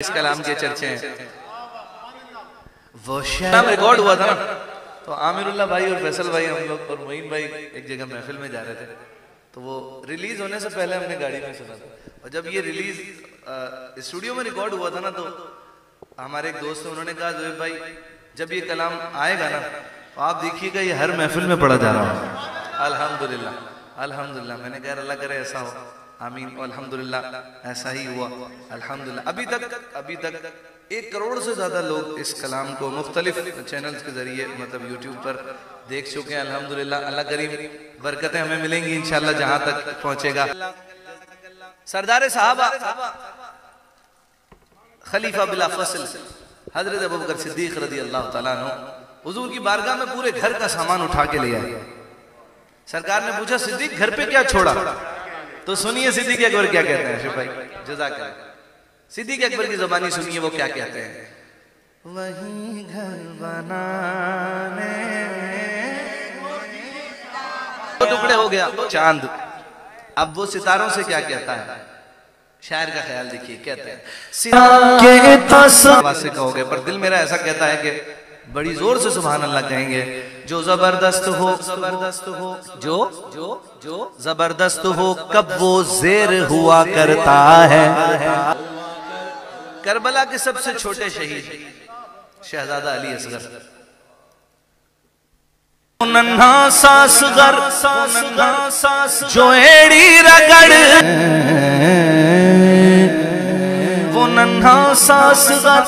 इस कलाम के चर्चे हैं। वो शाम रिकॉर्ड हुआ था ना, तो आमिरुल्लाह भाई और फैसल भाई, हम लोग और मोइन भाई एक जगह महफिल में जा रहे थे, तो वो रिलीज होने से पहले हमने गाड़ी में सुना था। और जब ये रिलीज स्टूडियो में रिकॉर्ड हुआ था ना, तो हमारे एक दोस्त उन्होंने कहा, जोहेब भाई जब ये कलाम आएगा ना तो आप देखिएगा ये हर महफिल में पढ़ा जा रहा है। अल्हम्दुलिल्लाह अल्हम्दुलिल्लाह, मैंने कहा अल्लाह करे ऐसा हो, आमीन। अल्हम्दुलिल्लाह ऐसा ही हुआ अल्हम्दुलिल्लाह। अभी तक 1 करोड़ से ज़्यादा लोग इस कलाम को मुख्तलिफ चैनल्स के ज़रिए, मतलब यूट्यूब पर देख चुके हैं। अल्हम्दुलिल्लाह, अल्लाह करीम बरकतें हमें मिलेंगी इंशाल्लाह जहाँ तक पहुँचेगा। सरदार साहबा खलीफा बिला फसल हज़रत अबू बकर सिद्दीक़ रज़ी अल्लाह तआला अन्हु हुज़ूर की बारगाह में पूरे घर का सामान उठा के ले आए। सरकार ने पूछा, सिद्दीक़ घर पे क्या छोड़ा? तो सुनिए सिद्दीक अकबर क्या कहते हैं। भाई जज़ाकल्लाह, सिद्दीक अकबर की ज़बानी सुनिए वो क्या कहते हैं। वही घर बनाने दो टुकड़े हो गया चांद, अब वो सितारों से क्या कहता है। शायर का ख्याल देखिए, कहते हैं सितारों से कहोगे, पर दिल मेरा ऐसा कहता है कि बड़ी जोर से सुभान अल्लाह कहेंगे। जो जबरदस्त हो, जबरदस्त हो, जो जो जो जबरदस्त हो, कब वो जेर हुआ करता है। करबला के सबसे छोटे शहीद शहजादा अली असगर, नन्हा सासगर जो एड़ी रगड़, वो नन्हा सासगर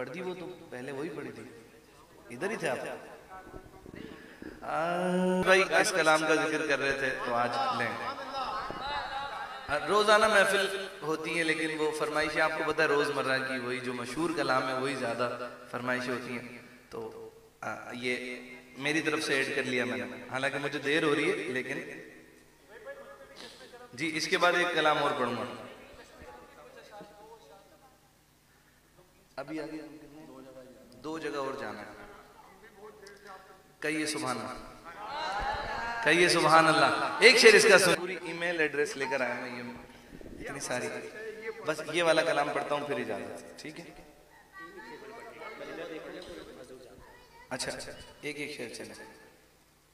पढ़ दी। वो तो पहले वही पढ़ी थी, इधर ही थे आप भाई। इस कलाम का जिक्र कर रहे थे तो आज लें, रोजाना महफिल होती है, लेकिन वो फरमाइशें आपको पता है रोजमर्रा की, वही जो मशहूर कलाम है वही ज्यादा फरमाइशें होती हैं। तो ये मेरी तरफ से ऐड कर लिया मैंने, हालांकि मुझे देर हो रही है, लेकिन जी इसके बाद एक कलाम और पढ़ूंगा। अभी आगे 2 जगह और जाना है। कहिए सुभान अल्लाह, कहिए सुभान अल्लाह। एक शेर इसका सुन, पूरी ईमेल एड्रेस लेकर आया मैं, ये इतनी सारी, बस ये वाला कलाम पढ़ता हूँ फिर इजाजत, ठीक है। अच्छा, एक शेर चले।